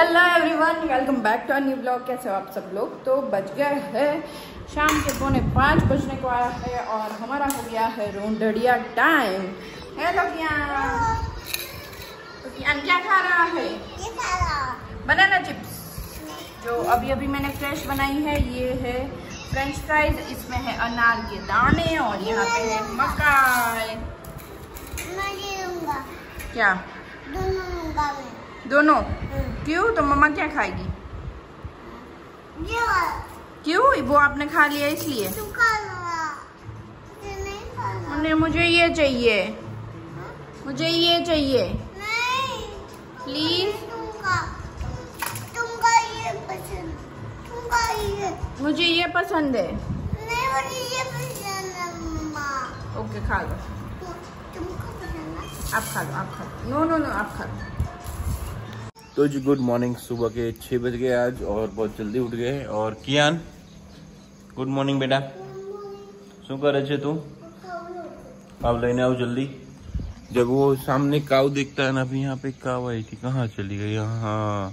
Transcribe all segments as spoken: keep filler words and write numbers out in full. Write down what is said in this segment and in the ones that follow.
Hello everyone, welcome back to our new blog. कैसे हो आप सब लोग। तो बज गया है शाम के पौने पाँच बजने को आया है और हमारा हो गया है रोंडड़िया टाइम। हेलो कियान, तो कियान क्या खा रहा है? ये खा रहा बनाना चिप्स जो अभी अभी मैंने फ्रेश बनाई है। ये है फ्रेंच फ्राइज, इसमें है अनार के दाने और यहाँ पे है मकाई। मैं ये लूँगा। क्या दोनों लूँगा मैं? दोनों? क्यों? तो मम्मा क्या खाएगी? क्यों? वो आपने खा लिया इसलिए? नहीं, मुझे ये चाहिए, मुझे ये चाहिए। नहीं प्लीज, तुमका ये पसंद, तुमका ये, मुझे ये पसंद है। नहीं, मुझे ये पसंद है मम्मा। ओके खा लो। तुमको पसंद है? आप खा लो, आप खा लो। नो नो नो, आप खा लो। तो जी गुड मॉर्निंग, सुबह के छः बज गए आज और बहुत जल्दी उठ गए। और कियान गुड मॉर्निंग बेटा। शू करे छे तू? काव लेने आओ जल्दी। जब वो सामने काव देखता है ना, अभी यहाँ पे काव आई थी, कहाँ चली गई? यहाँ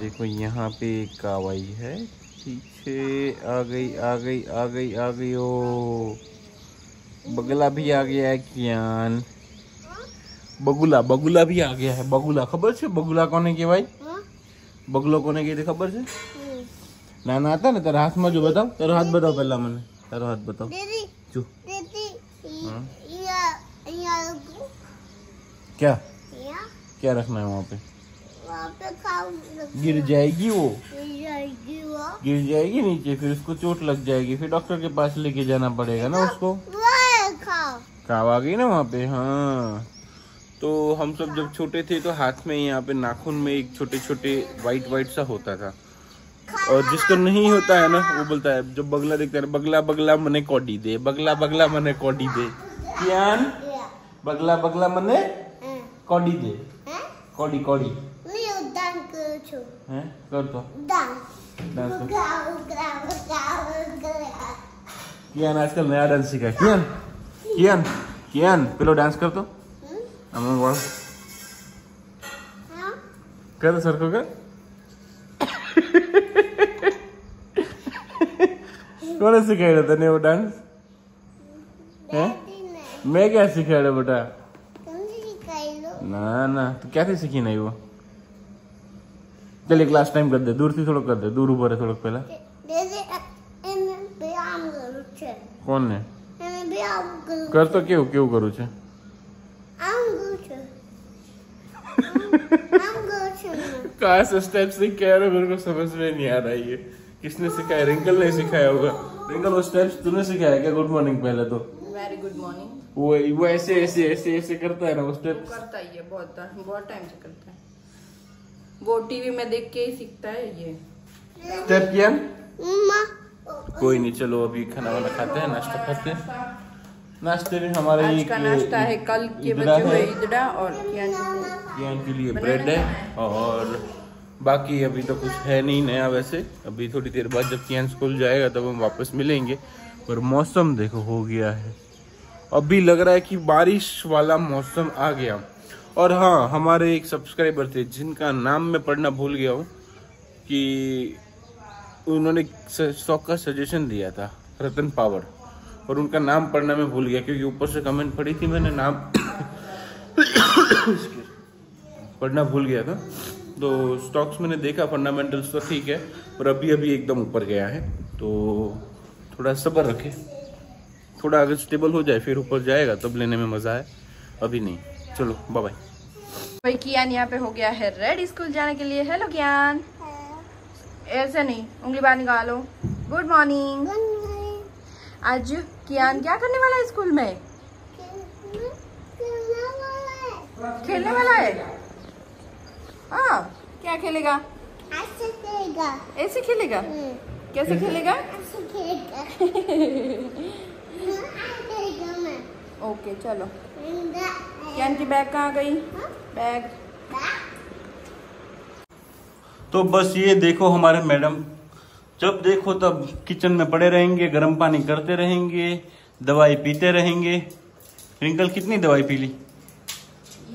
देखो, यहाँ पे काव आई है, पीछे आ गई आ गई आ गई आ गई। ओ बगला भी आ गया है कियान, बगुला बगुला भी आ गया है। बगुला खबर छे? बगुला कोने के भाई? बगुलो कोने के खबर छे? ना ना आता ने तार हाथ में जो बताओ, तार हाथ बताओ पहला मने, तार हाथ बताओ। दीदी जो दीदी या या क्या या? क्या रखना है वहां पे? वहां पे खाओ, गिर जाएगी वो, गिर जाएगी वो, गिर जाएगी नीचे, फिर उसको चोट लग जाएगी, फिर डॉक्टर के पास लेके जाना पड़ेगा ना उसको। खाओ खाओ आ गई ना वहां पे। हाँ, तो हम सब जब छोटे थे तो हाथ में यहाँ पे नाखून में एक छोटे छोटे वाइट वाइट सा होता था, और जिसको नहीं होता है ना वो बोलता है, जब बगला देखता है, बगला बगला मने कौडी दे, बगला बगला मने कौडी दे। कियान बगला बगला मने कौडी दे, कौडी कौडी हैं कर तो कियान आजकल नया डांस सीखा। कियान कियान कियान पेलो डांस कर तो। हाँ? कर सर को कर। कौन सिखा रहा था वो डांस? है मैं क्या सिखा रहा बेटा? ना ना तू क्या थी सीखी नहीं वो? चलिए लास्ट टाइम कर दे, दूर से थोड़ा कर दे, दूर ऊपर है थोड़ा पहला। कौन ने कर तो? क्यों क्यों करू छे? कहाँ से स्टेप सीख के आ रहे हो? मेरे को समझ में नहीं आ रहा है ये किसने सिखाया। रिंकल ने सिखाया होगा। रिंकल वो स्टेप्स तूने सिखाया क्या? गुड मॉर्निंग पहले तो। Very good morning. वो वो ऐसे ऐसे ऐसे ऐसे करता है ना वो स्टेप्स, करता है ये बहुत बहुत टाइम से करता है वो, टीवी में देख के ही सीखता है ये स्टेप। किया कोई नहीं, चलो अभी खाना वाला खाते हैं, नाश्ता खाते हैं। नाश्ते में हमारा आज का नाश्ता है कल के बचे हुए इदड़ा और कियान कियान के लिए ब्रेड है, और बाकी अभी तो कुछ है नहीं नया। वैसे अभी थोड़ी देर बाद जब कियान स्कूल जाएगा तब हम वापस मिलेंगे। पर मौसम देखो हो गया है, अभी लग रहा है कि बारिश वाला मौसम आ गया। और हाँ, हमारे एक सब्सक्राइबर थे जिनका नाम मैं पढ़ना भूल गया हूँ, कि उन्होंने शौक का सजेशन दिया था रतन पावर, और उनका नाम पढ़ना मैं भूल गया क्योंकि ऊपर से कमेंट पड़ी थी, मैंने नाम पढ़ना भूल गया था। तो स्टॉक्स मैंने देखा, फंडामेंटल्स तो ठीक है, पर अभी अभी एकदम ऊपर गया है, तो थोड़ा सब्र रखें। थोड़ा अगर स्टेबल हो जाए फिर ऊपर जाएगा तब लेने में मज़ा है, अभी नहीं। चलो बाय बाय। भाई कियान यहाँ पे हो गया है रेड स्कूल जाने के लिए। हेलो कियान, ऐसे नहीं, उंगली बाहर निकालो। Good morning. आज कियान क्या करने वाला है स्कूल में? खेलने वाला है। हाँ, क्या खेलेगा? ऐसे खेलेगा। ऐसे खेलेगा? कैसे खेलेगा? ऐसे खेलेगा। ओके चलो। कियान की बैग कहाँ गई? बैग। तो बस ये देखो हमारे मैडम, जब देखो तब किचन में पड़े रहेंगे, गर्म पानी करते रहेंगे, दवाई पीते रहेंगे। रिंकल कितनी दवाई पी ली?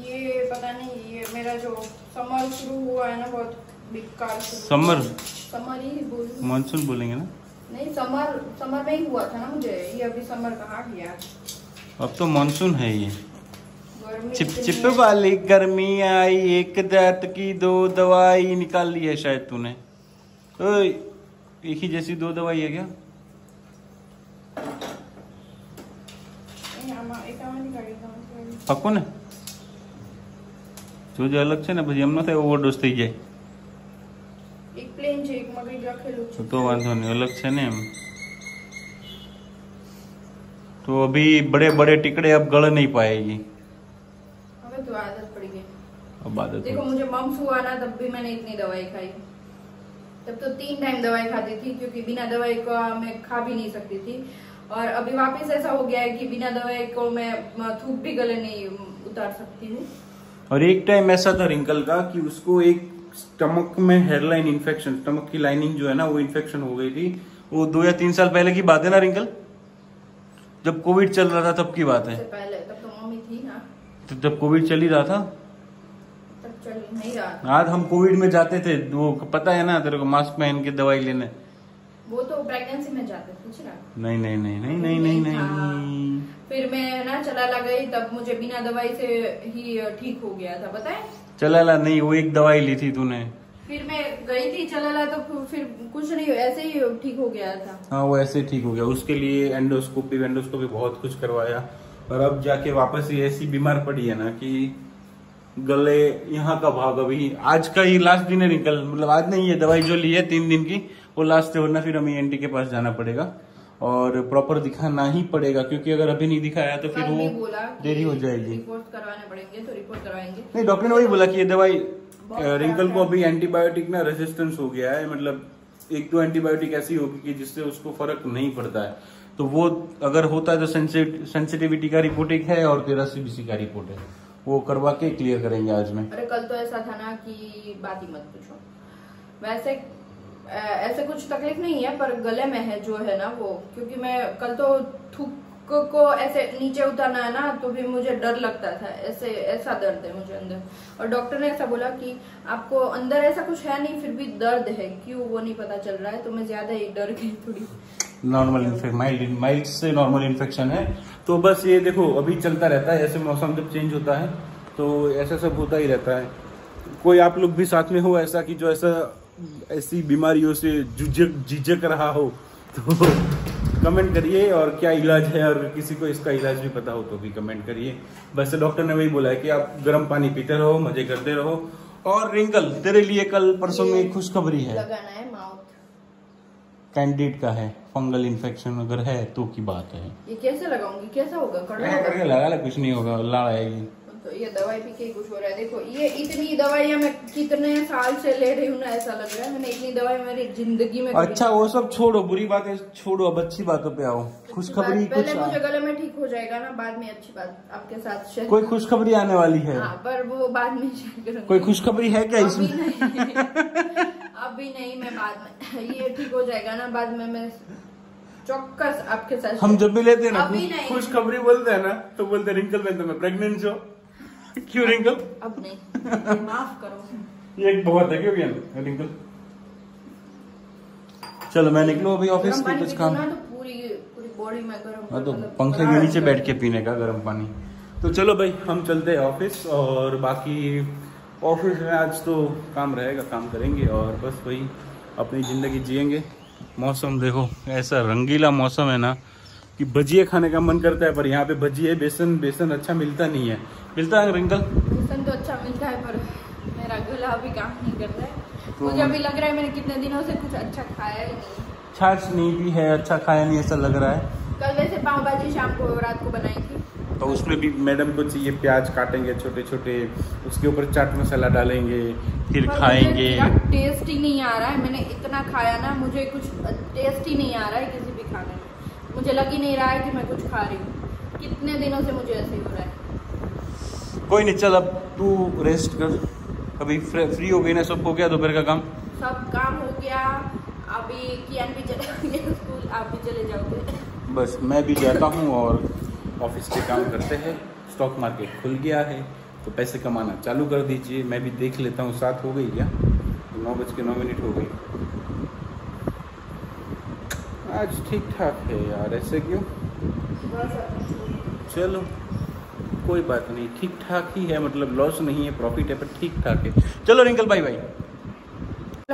ये पता नहीं, ये मेरा जो समर शुरू हुआ को है ना बहुत बेकार समर समर ही बोलूं, मानसून बोलेंगे ना, नहीं समर, समर में ही हुआ था ना मुझे ये, अभी समर कहाँ गया, अब तो मानसून है ये। चिप चिप वाली गर्मी आई, एक दर्द की दो दवाई निकाल ली है शायद तूने, ओए एक ही जैसी दो दवाई है क्या? पक्को ने जो जो अलग छे ने પછી એમ ન થાય ઓવરડોઝ થઈ જાય। એક પ્લેન છે એક મગજ રાખેલું છે તો વાંધો નહીં, અલગ છે ને એમ तो अभी बड़े बड़े टिकड़े अब गल नहीं पाएगी, हमें तो आदत पड़ गई। अब आदत देखो मुझे मम्स हुआ ना तब भी मैंने इतनी दवाई खाई, तब तो तीन टाइम दवाई खाती थी क्योंकि बिना दवाई को मैं खा भी नहीं सकती थी, और अभी वापस ऐसा हो गया है कि बिना दवाई को मैं थूक भी गले नहीं उतार सकती हूँ। और एक टाइम ऐसा था रिंकल का कि उसको एक स्टमक में हेयरलाइन इन्फेक्शन, स्टमक की लाइनिंग जो है ना वो इन्फेक्शन हो गई थी, वो दो या तीन साल पहले की बात है ना रिंकल, जब कोविड चल रहा था तब की बात है, पहले तब तो मम्मी थी ना, तो जब कोविड चल ही रहा था तब चल नहीं रहा था। आज हम कोविड में जाते थे, वो पता है ना तेरे को, मास्क पहन के दवाई लेने, वो तो प्रेगनेंसी में जाते थे ना। नहीं नहीं नहीं नहीं नहीं नहीं, नहीं, नहीं। फिर मैं ना चलाला गई, तब मुझे बिना दवाई से ही ठीक हो गया था, पता है? चलाला नहीं, वो एक दवाई ली थी तूने, फिर मैं गई थी चलाला तो फिर कुछ नहीं, ऐसे ही ठीक हो गया था। हाँ वो ऐसे ठीक हो गया, उसके लिए एंडोस्कोपी एंडोस्कोपी बहुत कुछ करवाया, और अब जाके वापस ये ऐसी बीमार पड़ी है ना कि गले यहाँ का भाग, अभी आज का ही लास्ट दिन है निकल, मतलब आज नहीं है, दवाई जो ली है तीन दिन की वो लास्ट है, वरना फिर हमें एंटी के पास जाना पड़ेगा और प्रॉपर दिखाना ही पड़ेगा, क्योंकि अगर अभी नहीं दिखाया तो फिर वो देरी हो जाएगी, रिपोर्ट करवाने पड़ेंगे तो रिपोर्ट करवाएंगे। नहीं डॉक्टर ने वही बोला कि ये दवाई रिंकल को अभी एंटीबायोटिक ना रेजिस्टेंस हो गया है, मतलब एक दो एंटीबायोटिक ऐसी होगी कि जिससे उसको फर्क नहीं पड़ता है, तो वो अगर होता है तो सेंसिटिविटी का रिपोर्ट एक है और तेरा सीबीसी का रिपोर्ट है, वो करवा के क्लियर करेंगे आज में। अरे कल तो ऐसा था ना कि बात ही मत पूछो, वैसे ऐसे कुछ तकलीफ नहीं है पर गले में है जो है ना वो, क्योंकि मैं कल तो थूक को ऐसे नीचे उतारना है ना तो भी मुझे डर लगता था, ऐसे ऐसा दर्द है मुझे अंदर, और डॉक्टर ने ऐसा बोला कि आपको अंदर ऐसा कुछ है नहीं फिर भी दर्द है, क्यों वो नहीं पता चल रहा है, तो मैं ज्यादा ही डर गई, थोड़ी नॉर्मल इन्फेक्शन, माइल्ड से नॉर्मल इन्फेक्शन है। तो बस ये देखो अभी चलता रहता है, ऐसे मौसम जब चेंज होता है तो ऐसा सब होता ही रहता है। कोई आप लोग भी साथ में हो ऐसा कि जो ऐसा ऐसी बीमारियों से झिझक रहा हो तो कमेंट करिए, और क्या इलाज है और किसी को इसका इलाज भी पता हो तो भी कमेंट करिए। बस डॉक्टर ने वही बोला है कि आप गर्म पानी पीते रहो, मजे करते रहो। और रिंकल तेरे लिए कल परसों में एक खुशखबरी है, लगाना है माउथ कैंडिड का है, फंगल इन्फेक्शन अगर है तो की बात है। ये कैसे लगाऊंगी, कैसा होगा? लगा कुछ नहीं होगा, लाड़ आएगी तो ये दवाई पी के कुछ हो रहा है। देखो ये इतनी दवाइयां मैं कितने साल से ले रही हूँ ना, ऐसा लग रहा है मैंने इतनी दवाई मेरी जिंदगी में। अच्छा वो सब छोड़ो, बुरी बातें छोड़ो, अब अच्छी बातों पे आओ। खुशखबरी पहले मुझे गले में ठीक हो जाएगा ना, बाद में अच्छी बात आपके साथ शेयर। कोई खुशखबरी आने वाली है आ, पर वो बाद में शेयर करूंगी। कोई खुशखबरी है क्या इसमें? अभी नहीं, मैं बाद में, ये ठीक हो जाएगा ना बाद में, मैं चौक्कस आपके साथ। हम जब भी लेते हैं ना खुशखबरी बोलते है ना तो बोलते रिंकल में तुम्हें प्रेगनेंट हो। क्यों रिंकल? अब नहीं, माफ करो, ये एक बहुत है क्यों रिंकल। चलो मैं निकलूं अभी ऑफिस के कुछ काम, तो पूरी पूरी बॉडी में गरम, तो पंखे के नीचे बैठ के पीने का गर्म पानी। तो चलो भाई हम चलते हैं ऑफिस, और बाकी ऑफिस में आज तो काम रहेगा, काम करेंगे और बस वही अपनी ज़िंदगी जियेंगे। मौसम देखो ऐसा रंगीला मौसम है ना कि भजिए खाने का मन करता है, पर यहाँ पे भजिए बेसन बेसन अच्छा मिलता नहीं है। मिलता है रिंकल? बेसन तो अच्छा मिलता है पर मेरा गला अभी काम नहीं कर रहा है, तो मुझे अभी लग रहा है मैंने कितने दिनों से कुछ अच्छा खाया ही नहीं, छाछ नहीं भी है, अच्छा खाया नहीं ऐसा लग रहा है। कल वैसे पाव भाजी शाम को रात को बनाई थी, तो उसमें भी मैडम को चाहिए प्याज काटेंगे छोटे छोटे, उसके ऊपर चाट मसाला डालेंगे फिर खाएंगे। टेस्ट ही नहीं आ रहा है, मैंने इतना खाया ना मुझे कुछ टेस्ट ही नहीं आ रहा है किसी भी खाने में, मुझे लग ही नहीं रहा है कि मैं कुछ खा रही हूँ, कितने दिनों से मुझे ऐसे ही हो रहा है। कोई नहीं चल अब तू रेस्ट कर, अभी फ्री हो गई ना, सब हो गया दोपहर का काम? सब काम हो गया, अभी कियान भी चले जाएंगे स्कूल, आप भी चले जाओगे, बस मैं भी जाता हूँ और ऑफिस के काम करते हैं। स्टॉक मार्केट खुल गया है तो पैसे कमाना चालू कर दीजिए। मैं भी देख लेता हूँ सात हो गई क्या, तो नौ बज के नौ मिनट हो गई। आज ठीक ठाक है यार, ऐसे क्यों? चलो कोई बात नहीं, ठीक ठाक ही है, मतलब लॉस नहीं है, प्रॉफिट है, पर ठीक ठाक है। चलो रिंकल भाई भाई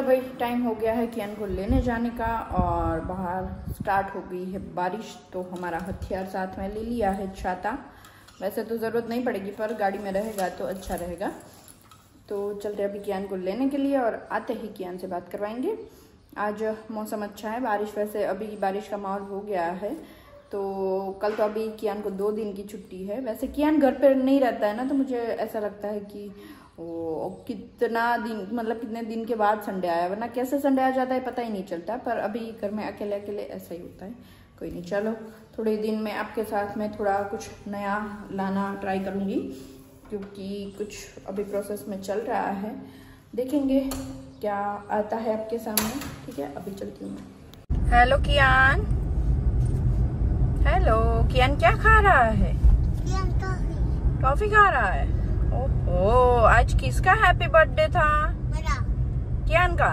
भाई टाइम हो गया है कियान को लेने जाने का, और बाहर स्टार्ट हो गई है बारिश, तो हमारा हथियार साथ में ले लिया है, छाता। वैसे तो ज़रूरत नहीं पड़ेगी पर गाड़ी में रहेगा तो अच्छा रहेगा। तो चलते अभी कियान को लेने के लिए, और आते ही कियान से बात करवाएंगे। आज मौसम अच्छा है, बारिश, वैसे अभी बारिश का माहौल हो गया है। तो कल तो अभी कियान को दो दिन की छुट्टी है। वैसे कियान घर पर नहीं रहता है ना, तो मुझे ऐसा लगता है कि वो कितना दिन, मतलब कितने दिन के बाद संडे आया, वरना कैसे संडे आ जाता है पता ही नहीं चलता। पर अभी घर में अकेले अकेले ऐसा ही होता है। कोई नहीं, चलो थोड़े दिन में आपके साथ में थोड़ा कुछ नया लाना ट्राई करूँगी, क्योंकि कुछ अभी प्रोसेस में चल रहा है, देखेंगे क्या आता है आपके सामने। ठीक है, अभी चलती हूँ मैं। हेलो कियान, हेलो कियान, क्या खा रहा है? टॉफी खा रहा है। ओह, आज किसका हैप्पी बर्थडे था? मेरा, कियान का।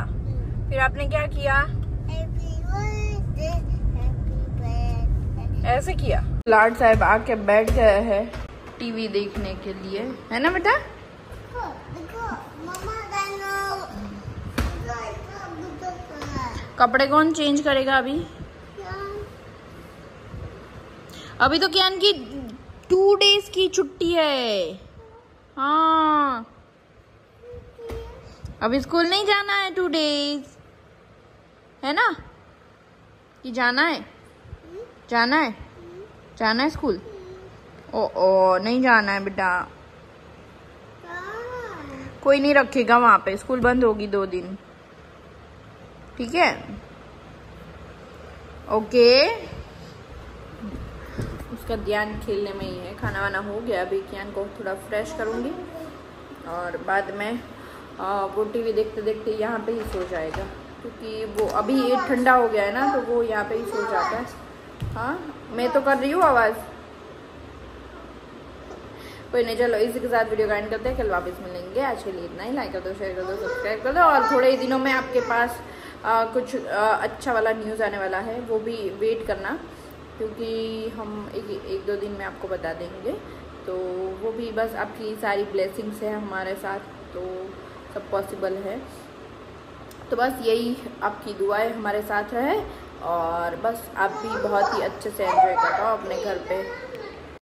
फिर आपने क्या किया? हैप्पी बर्थडे, हैप्पी बर्थडे ऐसे किया। लाड साहब आके बैठ गए हैं टीवी देखने के लिए, है ना बेटा? कपड़े कौन चेंज करेगा अभी? अभी तो कियान की टू डेज की छुट्टी है। हाँ, अभी स्कूल नहीं जाना है टू डेज, है ना? कि जाना है? जाना है? जाना है स्कूल? ओ ओ, नहीं जाना है बेटा, कोई नहीं रखेगा वहाँ पे, स्कूल बंद होगी दो दिन। ठीक है, ओके। उसका ध्यान खेलने में ही है। खाना वाना हो गया, अभी कियान को थोड़ा फ्रेश करूँगी और बाद में आ, वो टीवी देखते देखते यहाँ पे ही सो जाएगा, क्योंकि वो अभी ये ठंडा हो गया है ना, तो वो यहाँ पे ही सो जाता है। हाँ, मैं तो कर रही हूँ आवाज़। कोई नहीं, चलो इसी के साथ वीडियो का एंड करते हैं, कल वापस मिलेंगे। आज के लिए इतना ही। लाइक कर दो, शेयर कर दो, सब्सक्राइब कर दो, और थोड़े ही दिनों में आपके पास आ, कुछ आ, अच्छा वाला न्यूज़ आने वाला है, वो भी वेट करना, क्योंकि हम एक एक दो दिन में आपको बता देंगे। तो वो भी बस आपकी सारी ब्लेसिंग्स है हमारे साथ, तो सब पॉसिबल है। तो बस यही आपकी दुआएं हमारे साथ रहे, और बस आप भी बहुत ही अच्छे से एंजॉय कर पाओ अपने घर पे।